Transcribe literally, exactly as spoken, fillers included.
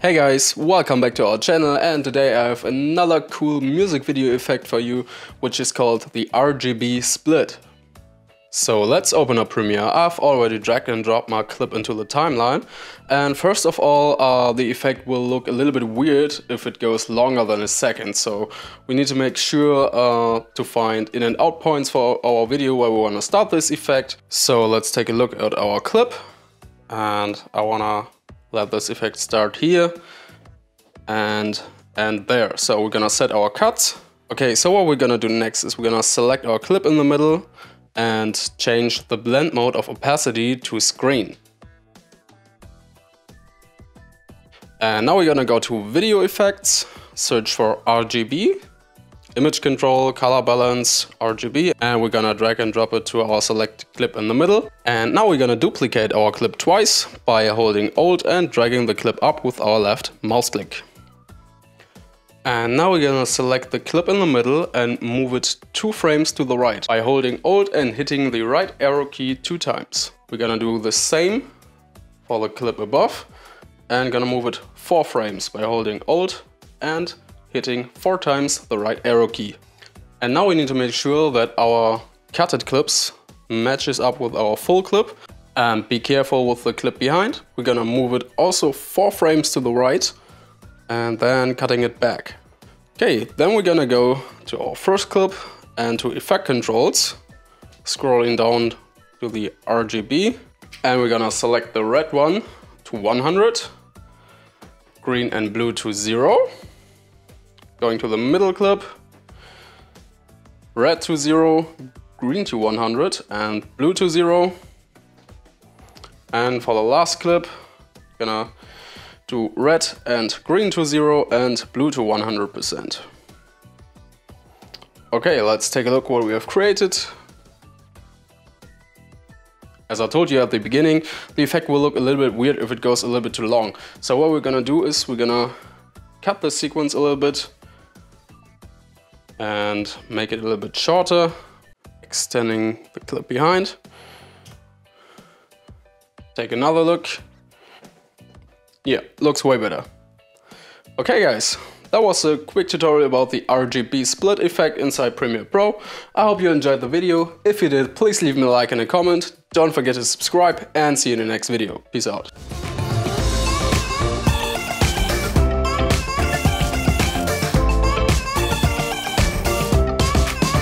Hey guys, welcome back to our channel, and today I have another cool music video effect for you, which is called the R G B split. So let's open up Premiere. I've already dragged and dropped my clip into the timeline, and first of all uh, the effect will look a little bit weird if it goes longer than a second, so we need to make sure uh, to find in and out points for our video where we want to start this effect. So let's take a look at our clip, and I wanna let this effect start here and end there. So we're gonna set our cuts. Okay, so what we're gonna do next is we're gonna select our clip in the middle and change the blend mode of opacity to screen. And now we're gonna go to video effects, search for R G B, image control, color balance, R G B, and we're gonna drag and drop it to our select clip in the middle. And now we're gonna duplicate our clip twice by holding Alt and dragging the clip up with our left mouse click. And now we're gonna select the clip in the middle and move it two frames to the right by holding Alt and hitting the right arrow key two times. We're gonna do the same for the clip above and gonna move it four frames by holding Alt and hitting four times the right arrow key. And now we need to make sure that our cutted clips matches up with our full clip, and be careful with the clip behind. We're gonna move it also four frames to the right and then cutting it back. Okay, then we're gonna go to our first clip and to effect controls, scrolling down to the R G B, and we're gonna select the red one to one hundred, green and blue to zero. Going to the middle clip, red to zero, green to one hundred and blue to zero. And for the last clip, gonna do red and green to zero and blue to one hundred percent. Okay, let's take a look what we have created. As I told you at the beginning, the effect will look a little bit weird if it goes a little bit too long. So what we're gonna do is we're gonna cut the sequence a little bit and make it a little bit shorter, extending the clip behind. Take another look. Yeah, looks way better. Okay guys, that was a quick tutorial about the R G B split effect inside Premiere Pro. I hope you enjoyed the video. If you did, please leave me a like and a comment. Don't forget to subscribe, and see you in the next video. Peace out.